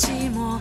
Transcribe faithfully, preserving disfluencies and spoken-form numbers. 寂寞，